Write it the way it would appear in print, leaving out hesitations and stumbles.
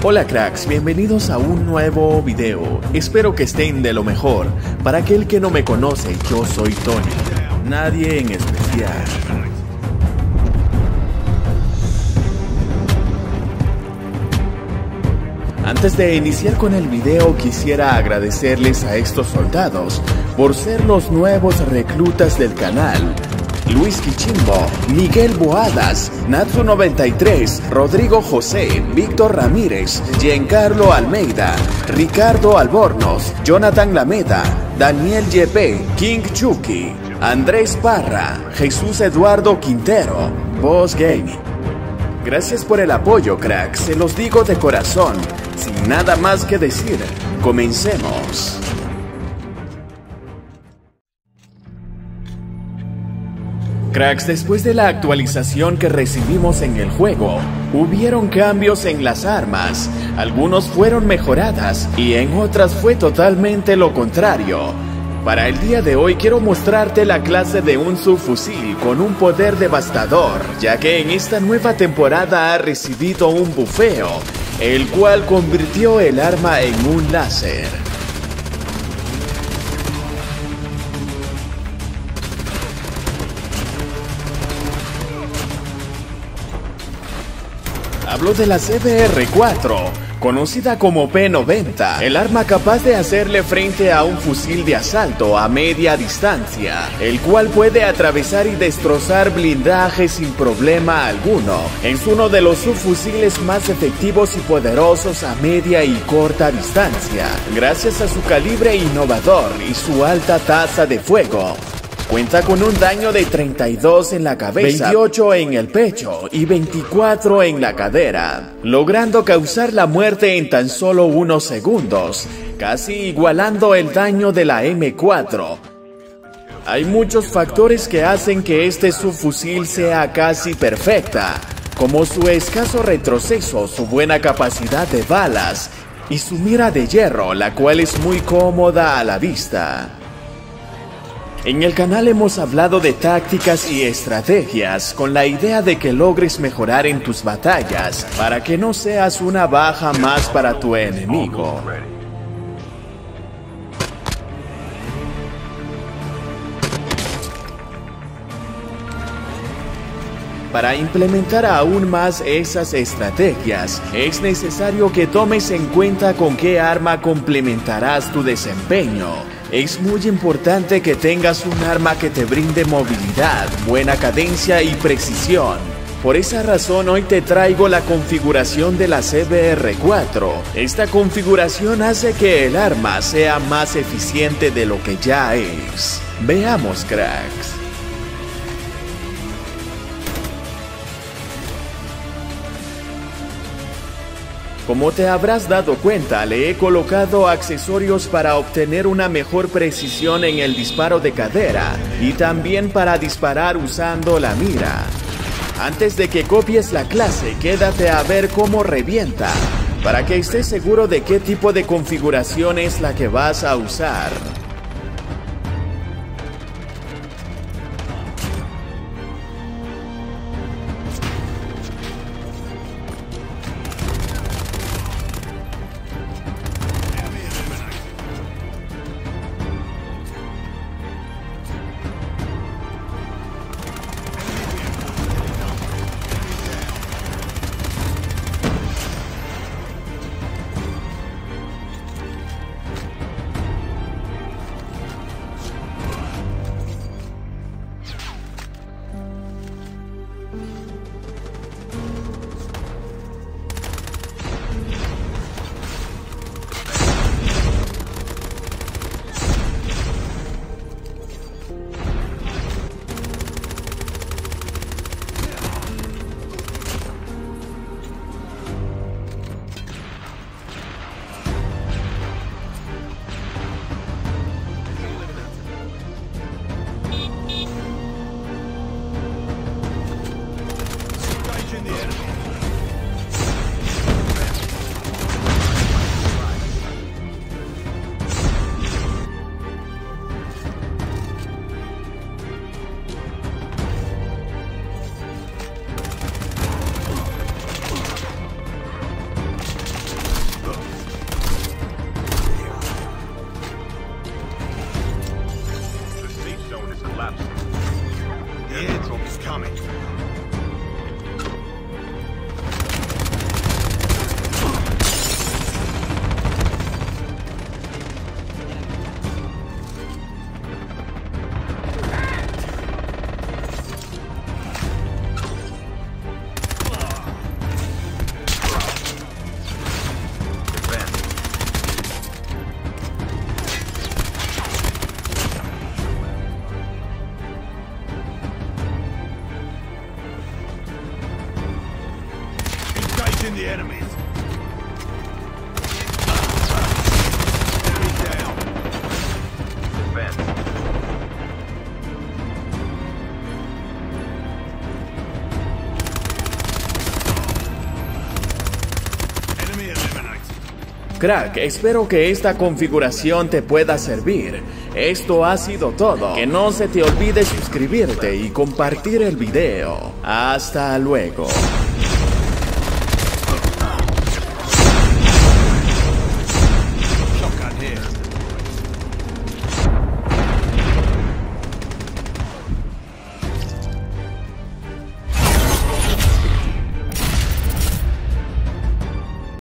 Hola cracks, bienvenidos a un nuevo video, espero que estén de lo mejor. Para aquel que no me conoce, yo soy Tony, nadie en especial. Antes de iniciar con el video, quisiera agradecerles a estos soldados por ser los nuevos reclutas del canal: Luis Quichimbo, Miguel Boadas, Natsu93, Rodrigo José, Víctor Ramírez, Giancarlo Almeida, Ricardo Albornoz, Jonathan Lameda, Daniel Yepe, King Chucky, Andrés Parra, Jesús Eduardo Quintero, Voz Gaming. Gracias por el apoyo, crack, se los digo de corazón. Sin nada más que decir, comencemos. Cracks, después de la actualización que recibimos en el juego, hubieron cambios en las armas. Algunos fueron mejoradas y en otras fue totalmente lo contrario. Para el día de hoy quiero mostrarte la clase de un subfusil con un poder devastador, ya que en esta nueva temporada ha recibido un bufeo, el cual convirtió el arma en un láser. Hablo de la CBR-4, conocida como P90, el arma capaz de hacerle frente a un fusil de asalto a media distancia, el cual puede atravesar y destrozar blindajes sin problema alguno. Es uno de los subfusiles más efectivos y poderosos a media y corta distancia, gracias a su calibre innovador y su alta tasa de fuego. Cuenta con un daño de 32 en la cabeza, 28 en el pecho y 24 en la cadera, logrando causar la muerte en tan solo unos segundos, casi igualando el daño de la M4. Hay muchos factores que hacen que este subfusil sea casi perfecta, como su escaso retroceso, su buena capacidad de balas y su mira de hierro, la cual es muy cómoda a la vista. En el canal hemos hablado de tácticas y estrategias con la idea de que logres mejorar en tus batallas para que no seas una baja más para tu enemigo. Para implementar aún más esas estrategias, es necesario que tomes en cuenta con qué arma complementarás tu desempeño. Es muy importante que tengas un arma que te brinde movilidad, buena cadencia y precisión. Por esa razón hoy te traigo la configuración de la CBR-4. Esta configuración hace que el arma sea más eficiente de lo que ya es. Veamos, cracks. Como te habrás dado cuenta, le he colocado accesorios para obtener una mejor precisión en el disparo de cadera y también para disparar usando la mira. Antes de que copies la clase, quédate a ver cómo revienta, para que estés seguro de qué tipo de configuración es la que vas a usar. Crack, espero que esta configuración te pueda servir. Esto ha sido todo. Que no se te olvide suscribirte y compartir el video. Hasta luego. Shotgun here.